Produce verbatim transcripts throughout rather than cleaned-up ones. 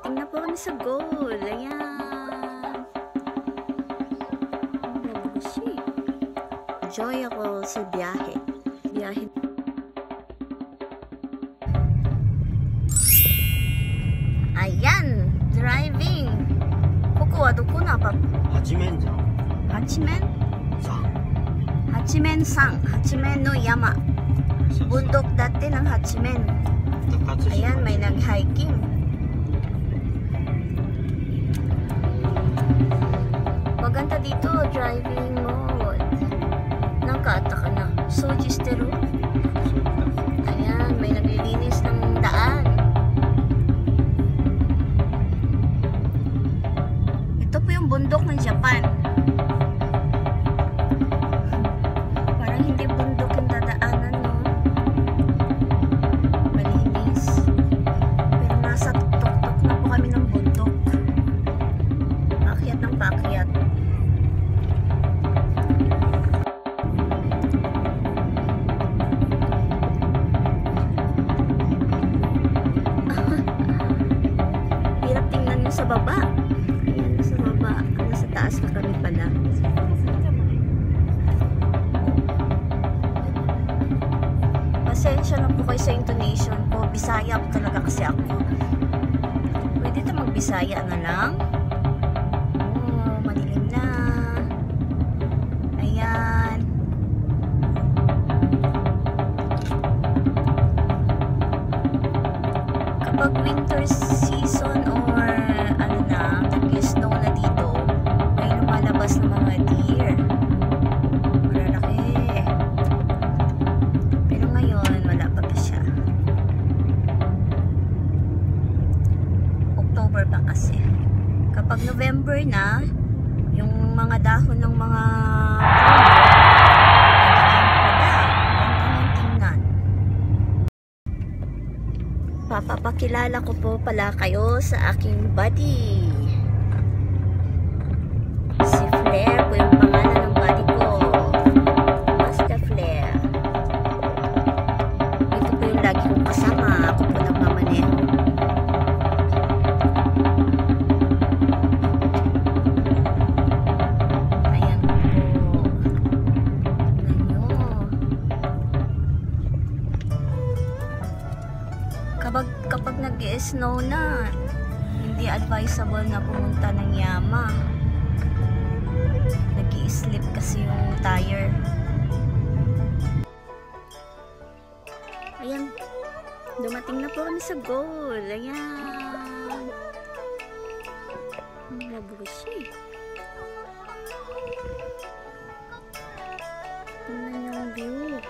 Nakarating na po kami sa goal. Ayan. Enjoy ako sa biyahe. Biyahe. Ayan. Driving. Koko wa doko na ba? Hachimen-san. Hachimen-san. Hachimen-san. Hachimen no Yama. Bundok dati ng Hachimen. Ayan, may nag-hiking. Maganda dito, driving mode. Nakata ka na. Sojistero. Ayan, may naglilinis ng daan. Ito po yung bundok ng Japan. Parang hindi bundok yung dadaanan, no? Malinis. Pero nasa tuktok-tok na po kami ng bundok. Paakyat ng paakyat. Hirap tingnan mo sa baba. Ayan, sa baba. Nasa taas na kami pala. Pasensya na po kayo sa intonation ko. Bisaya po talaga kasi ako. Pwede ito magbisaya na lang. Oh, madilim na. Ayan. Kapag winter season or ano na, nag-snow na dito, may lumalabas na mga deer. Pa kasi kapag November na yung mga dahon ng mga tingnan. Papapakilala ko po pala kayo sa aking buddy. Si Flair po yung pangalan ng buddy ko. Master Flair. Ito po yung lagi kong kasama. Ako po nagmamaneho. Kapag, kapag nag-snow na, hindi advisable na pumunta ng Yama. Nag-i-slip kasi yung tire. Ayan. Dumating na po kami sa goal. Ayan. Mabushi. Tingnan yung view.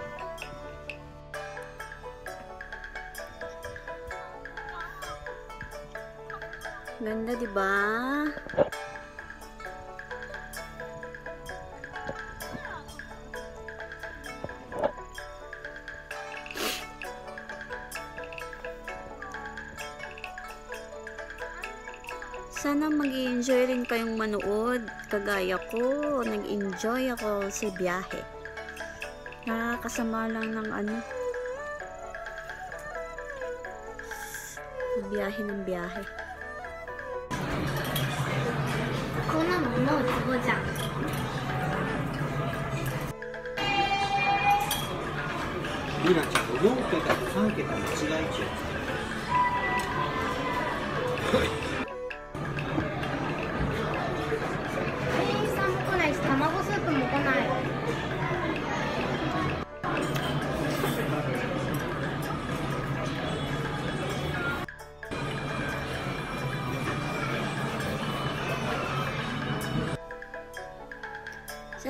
Ganda, di ba? Sana mag-enjoy rin kayong manood. Kagaya ko, nag-enjoy ako sa biyahe. Nakakasama lang ng ano. Biyahe ng biyahe. こんなのもうすごいじゃん。ゆらちゃんのよんけたとさんけたの違い値。店員さんも来ないし、卵スープも来ない。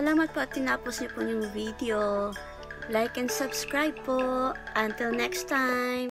Salamat po at tinapos niyo po yung video. Like and subscribe po. Until next time.